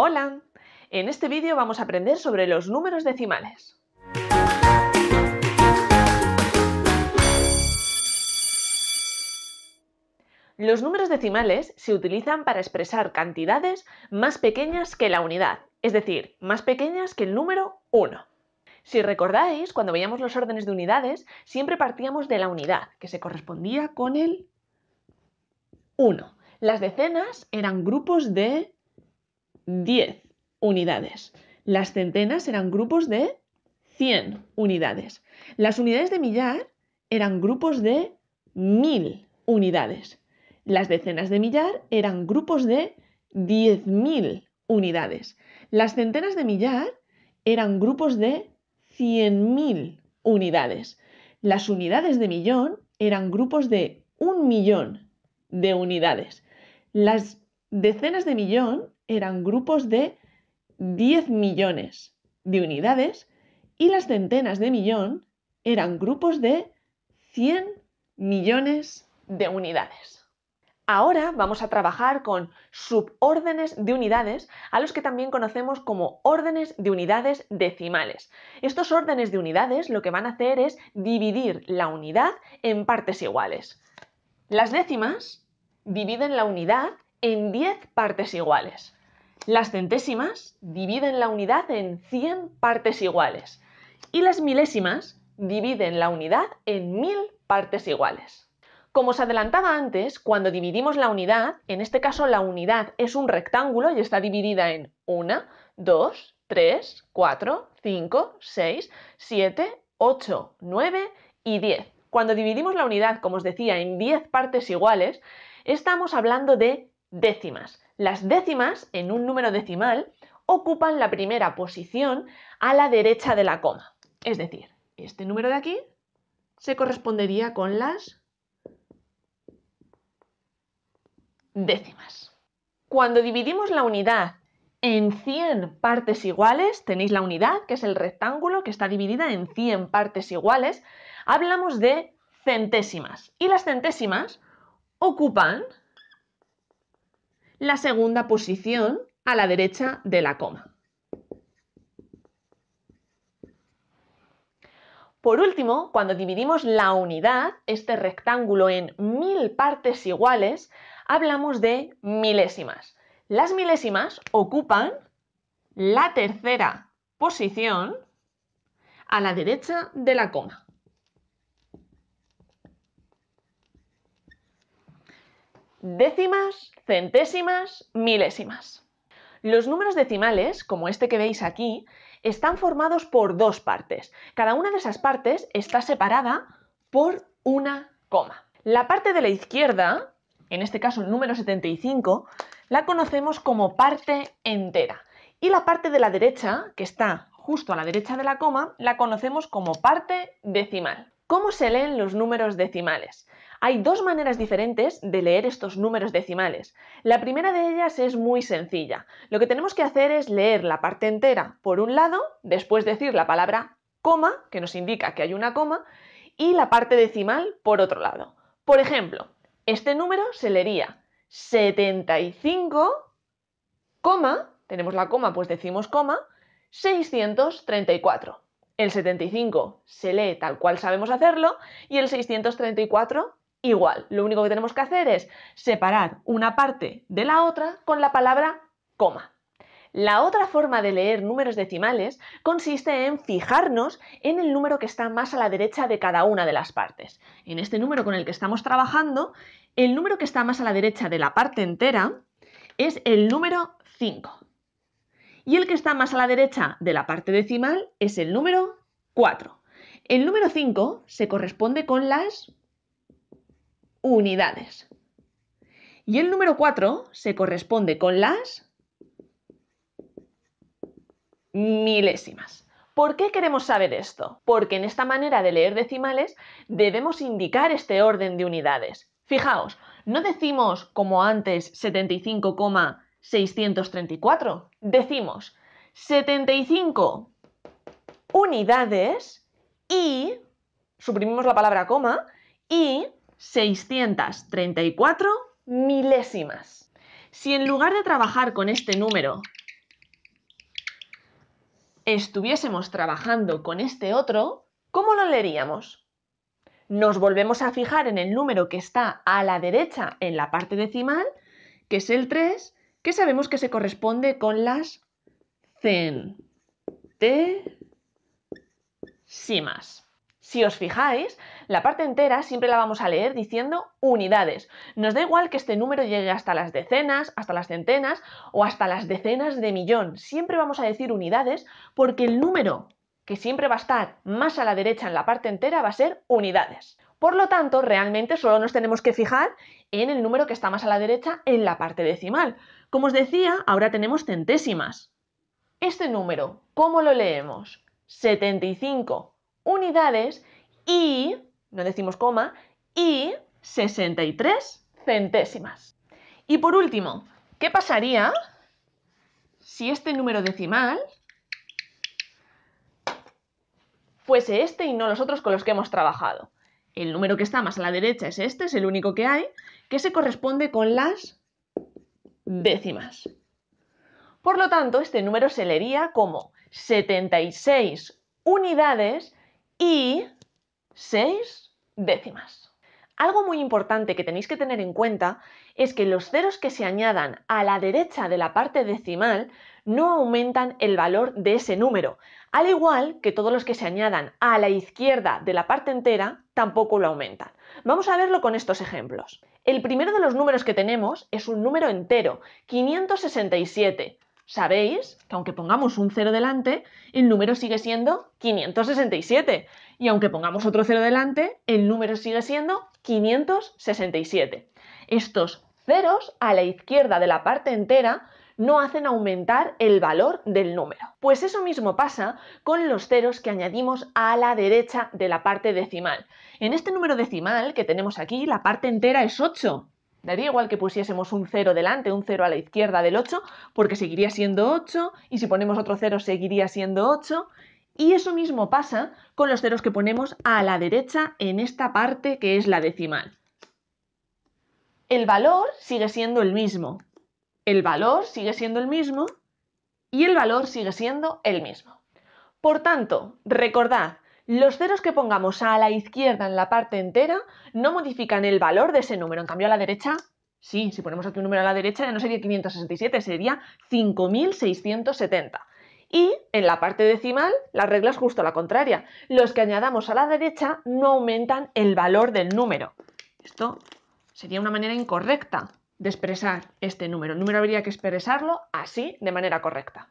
Hola, en este vídeo vamos a aprender sobre los números decimales. Los números decimales se utilizan para expresar cantidades más pequeñas que la unidad, es decir, más pequeñas que el número 1. Si recordáis, cuando veíamos los órdenes de unidades, siempre partíamos de la unidad, que se correspondía con el 1. Las decenas eran grupos de 10 unidades. Las centenas eran grupos de 100 unidades. Las unidades de millar eran grupos de 1000 unidades. Las decenas de millar eran grupos de 10.000 unidades. Las centenas de millar eran grupos de 100.000 unidades. Las unidades de millón eran grupos de 1.000.000 de unidades. Las decenas de millón eran grupos de 10 millones de unidades y las centenas de millón eran grupos de 100 millones de unidades. Ahora vamos a trabajar con subórdenes de unidades, a los que también conocemos como órdenes de unidades decimales. Estos órdenes de unidades lo que van a hacer es dividir la unidad en partes iguales. Las décimas dividen la unidad en 10 partes iguales. Las centésimas dividen la unidad en 100 partes iguales y las milésimas dividen la unidad en 1000 partes iguales. Como os adelantaba antes, cuando dividimos la unidad, en este caso la unidad es un rectángulo y está dividida en 1, 2, 3, 4, 5, 6, 7, 8, 9 y 10. Cuando dividimos la unidad, como os decía, en 10 partes iguales, estamos hablando de décimas. Las décimas, en un número decimal, ocupan la primera posición a la derecha de la coma. Es decir, este número de aquí se correspondería con las décimas. Cuando dividimos la unidad en 100 partes iguales, tenéis la unidad, que es el rectángulo, que está dividida en 100 partes iguales, hablamos de centésimas. Y las centésimas ocupan la segunda posición a la derecha de la coma. Por último, cuando dividimos la unidad, este rectángulo, en 1000 partes iguales, hablamos de milésimas. Las milésimas ocupan la tercera posición a la derecha de la coma. Décimas, centésimas, milésimas. Los números decimales, como este que veis aquí, están formados por dos partes. Cada una de esas partes está separada por una coma. La parte de la izquierda, en este caso el número 75, la conocemos como parte entera. Y la parte de la derecha, que está justo a la derecha de la coma, la conocemos como parte decimal. ¿Cómo se leen los números decimales? Hay dos maneras diferentes de leer estos números decimales. La primera de ellas es muy sencilla. Lo que tenemos que hacer es leer la parte entera por un lado, después decir la palabra coma, que nos indica que hay una coma, y la parte decimal por otro lado. Por ejemplo, este número se leería 75, coma, tenemos la coma, pues decimos coma, 634. El 75 se lee tal cual sabemos hacerlo y el 634 igual. Lo único que tenemos que hacer es separar una parte de la otra con la palabra coma. La otra forma de leer números decimales consiste en fijarnos en el número que está más a la derecha de cada una de las partes. En este número con el que estamos trabajando, el número que está más a la derecha de la parte entera es el número 5. Y el que está más a la derecha de la parte decimal es el número 4. El número 5 se corresponde con las unidades. Y el número 4 se corresponde con las milésimas. ¿Por qué queremos saber esto? Porque en esta manera de leer decimales debemos indicar este orden de unidades. Fijaos, no decimos como antes 75, 634, decimos 75 unidades y, suprimimos la palabra coma, y 634 milésimas. Si en lugar de trabajar con este número estuviésemos trabajando con este otro, ¿cómo lo leeríamos? Nos volvemos a fijar en el número que está a la derecha en la parte decimal, que es el 3, que sabemos que se corresponde con las centésimas. Si os fijáis, la parte entera siempre la vamos a leer diciendo unidades. Nos da igual que este número llegue hasta las decenas, hasta las centenas o hasta las decenas de millón. Siempre vamos a decir unidades porque el número que siempre va a estar más a la derecha en la parte entera va a ser unidades. Por lo tanto, realmente solo nos tenemos que fijar en el número que está más a la derecha en la parte decimal. Como os decía, ahora tenemos centésimas. Este número, ¿cómo lo leemos? 75 unidades y, no decimos coma, y 63 centésimas. Y por último, ¿qué pasaría si este número decimal fuese este y no los otros con los que hemos trabajado? El número que está más a la derecha es este, es el único que hay, que se corresponde con las décimas. Por lo tanto, este número se leería como 76 unidades y 6 décimas. Algo muy importante que tenéis que tener en cuenta es que los ceros que se añadan a la derecha de la parte decimal no aumentan el valor de ese número, al igual que todos los que se añadan a la izquierda de la parte entera tampoco lo aumentan. Vamos a verlo con estos ejemplos. El primero de los números que tenemos es un número entero, 567. Sabéis que aunque pongamos un 0 delante, el número sigue siendo 567. Y aunque pongamos otro 0 delante, el número sigue siendo 567. Estos ceros a la izquierda de la parte entera no hacen aumentar el valor del número. Pues eso mismo pasa con los ceros que añadimos a la derecha de la parte decimal. En este número decimal que tenemos aquí, la parte entera es 8. Daría igual que pusiésemos un 0 delante, un 0 a la izquierda del 8, porque seguiría siendo 8, y si ponemos otro 0 seguiría siendo 8, y eso mismo pasa con los ceros que ponemos a la derecha en esta parte que es la decimal. El valor sigue siendo el mismo, el valor sigue siendo el mismo, y el valor sigue siendo el mismo. Por tanto, recordad, los ceros que pongamos a la izquierda en la parte entera no modifican el valor de ese número. En cambio, a la derecha, sí, si ponemos aquí un número a la derecha ya no sería 567, sería 5670. Y en la parte decimal, la regla es justo la contraria. Los que añadamos a la derecha no aumentan el valor del número. Esto sería una manera incorrecta de expresar este número. El número habría que expresarlo así, de manera correcta.